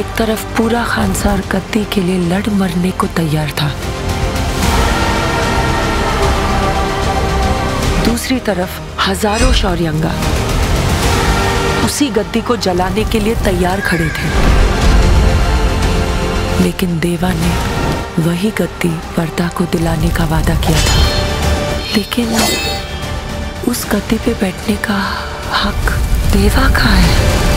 एक तरफ पूरा खानसार गद्दी के लिए लड़ मरने को तैयार था, दूसरी तरफ हजारों शौर्यंगा उसी गद्दी को जलाने के लिए तैयार खड़े थे। लेकिन देवा ने वही गद्दी वर्दा को दिलाने का वादा किया था, लेकिन उस गद्दी पे बैठने का हक देवा का है।